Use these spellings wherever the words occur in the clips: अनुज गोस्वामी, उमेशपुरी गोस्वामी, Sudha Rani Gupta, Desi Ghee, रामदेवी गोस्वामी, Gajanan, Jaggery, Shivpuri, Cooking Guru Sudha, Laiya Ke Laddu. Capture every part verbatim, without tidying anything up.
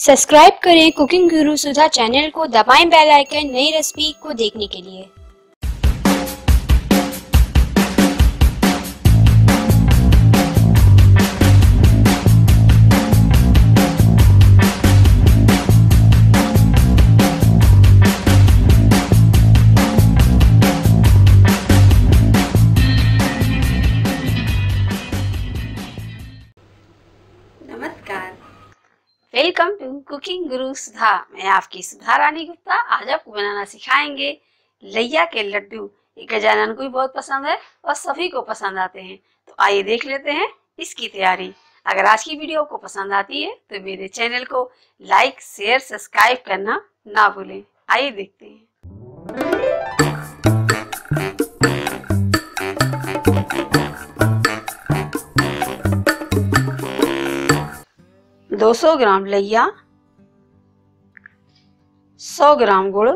Subscribe करें cooking गुरु सुधा channel को, दबाएं बेल आइकन नई रेसिपी को देखने के लिए। वेलकम टू कुकिंग गुरु सुधा। मैं आपकी सुधा रानी गुप्ता। आज आपको बनाना सिखाएंगे लैया के लड्डू। ये गजानन को भी बहुत पसंद है और सभी को पसंद आते हैं। तो आइए देख लेते हैं इसकी तैयारी। अगर आज की वीडियो आपको पसंद आती है तो मेरे चैनल को लाइक शेयर सब्सक्राइब करना ना भूलें। आइए देखते हैं। दो सौ ग्राम लैया, सौ ग्राम गुड़,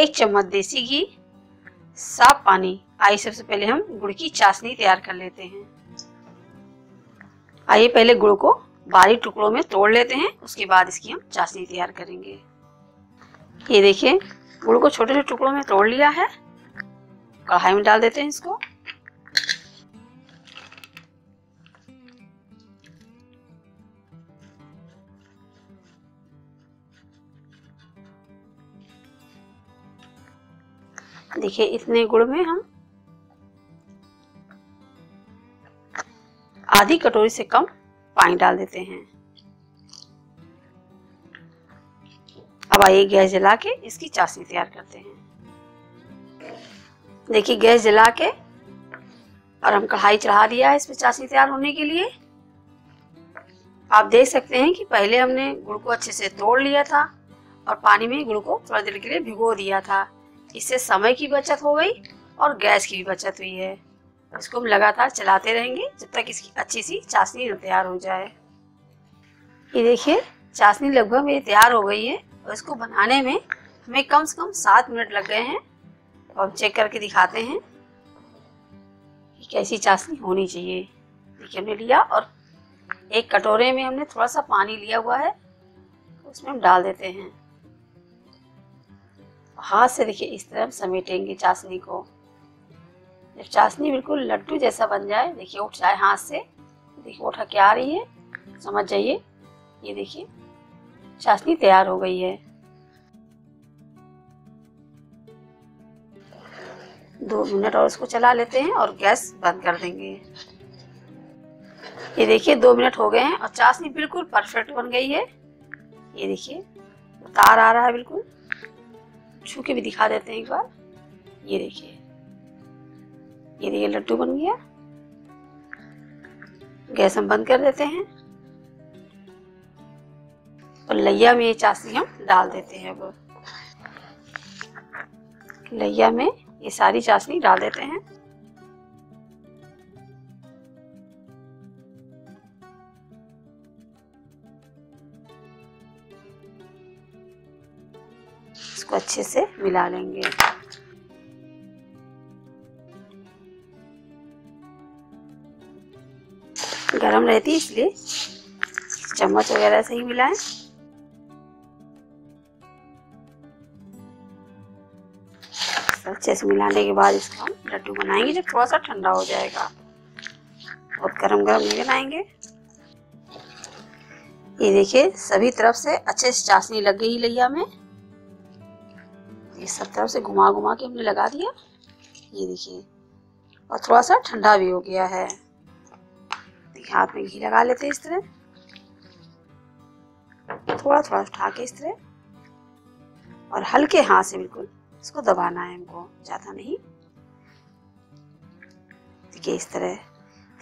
एक चम्मच देसी घी, साफ पानी। आइए सबसे पहले हम गुड़ की चाशनी तैयार कर लेते हैं। आइए पहले गुड़ को बारीक टुकड़ों में तोड़ लेते हैं, उसके बाद इसकी हम चाशनी तैयार करेंगे। ये देखिए गुड़ को छोटे छोटे टुकड़ों में तोड़ लिया है। कढ़ाई में डाल देते हैं इसको। देखिए इतने गुड़ में हम आधी कटोरी से कम पानी डाल देते हैं। अब आइए गैस जला के इसकी चाशनी तैयार करते हैं। देखिए गैस जला के और हम कढ़ाई चढ़ा दिया है इस पे चाशनी तैयार होने के लिए। आप देख सकते हैं कि पहले हमने गुड़ को अच्छे से तोड़ लिया था और पानी में गुड़ को थोड़ा देर के लिए भिगो दिया था। इससे समय की बचत हो गई और गैस की भी बचत हुई है। इसको हम लगातार चलाते रहेंगे जब तक इसकी अच्छी सी चाशनी तैयार हो जाए। ये देखिए चाशनी लगभग मेरी तैयार हो गई है और इसको बनाने में हमें कम से कम सात मिनट लग गए हैं। और हम चेक करके दिखाते हैं कि कैसी चाशनी होनी चाहिए। देखिए हमने लिया और एक कटोरे में हमने थोड़ा सा पानी लिया हुआ है, उसमें हम डाल देते हैं। हाथ से देखिए इस तरह हम समेटेंगे चाशनी को। जब चाशनी बिल्कुल लड्डू जैसा बन जाए, देखिए उठ जाए हाथ से, देखिए उठा के आ रही है, समझ जाइए। ये देखिए चाशनी तैयार हो गई है। दो मिनट और इसको चला लेते हैं और गैस बंद कर देंगे। ये देखिए दो मिनट हो गए हैं और चाशनी बिल्कुल परफेक्ट बन गई है। ये देखिए उतार आ रहा है, बिल्कुल छू के भी दिखा देते हैं एक बार। ये देखिए ये देखिए लड्डू बन गया। गैस हम बंद कर देते हैं और लैया में ये चाशनी हम डाल देते हैं। अब लैया में ये सारी चाशनी डाल देते हैं। इसको अच्छे से मिला लेंगे। गरम रहती है इसलिए चम्मच वगैरह से ही मिलाएं। अच्छे से मिलाने के बाद इसका हम लड्डू बनाएंगे जब थोड़ा सा ठंडा हो जाएगा। बहुत गरम गरम नहीं बनाएंगे। ये देखिए सभी तरफ से अच्छे से चाशनी लग गई लैया में। ये सब तरफ से घुमा घुमा के हमने लगा दिया। ये देखिए और थोड़ा सा ठंडा भी हो गया है। देखिए हाथ में घी लगा लेते हैं इस तरह, थोड़ा थोड़ा उठा के इस तरह, और हल्के हाथ से बिल्कुल इसको दबाना है हमको, ज्यादा नहीं। देखिए इस तरह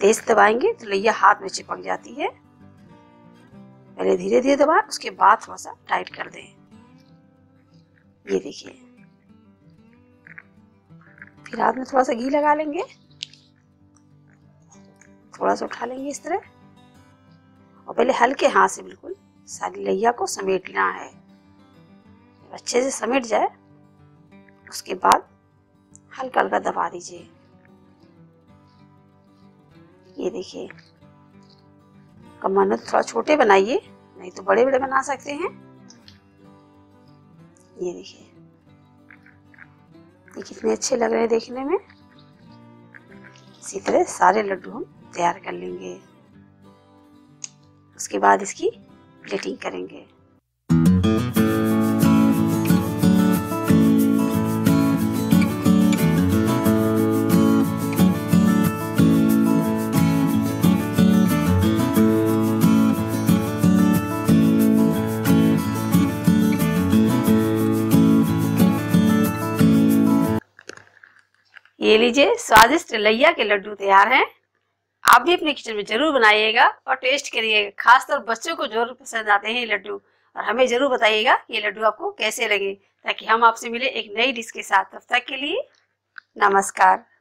तेज दबाएंगे तो लैया हाथ में चिपक जाती है। पहले धीरे धीरे दबाएं, उसके बाद थोड़ा सा टाइट कर दें। ये देखिए फिर हाथ में थोड़ा सा घी लगा लेंगे, थोड़ा सा उठा लेंगे इस तरह, और पहले हल्के हाथ से बिल्कुल सारी लैया को समेटना है। अच्छे से समेट जाए उसके बाद हल्का हल्का दबा दीजिए। ये देखिए कमाना थोड़ा छोटे बनाइए नहीं तो बड़े बड़े बना सकते हैं। ये देखिए, ये कितने अच्छे लग रहे हैं देखने में। इसी तरह सारे लड्डू हम तैयार कर लेंगे, उसके बाद इसकी प्लेटिंग करेंगे। ये लीजिए, स्वादिष्ट लैया के लड्डू तैयार हैं। आप भी अपने किचन में जरूर बनाइएगा और टेस्ट करिएगा। खासतौर बच्चों को जरूर पसंद आते हैं ये लड्डू, और हमें जरूर बताइएगा ये लड्डू आपको कैसे लगे, ताकि हम आपसे मिले एक नई डिश के साथ। तब तक के लिए नमस्कार।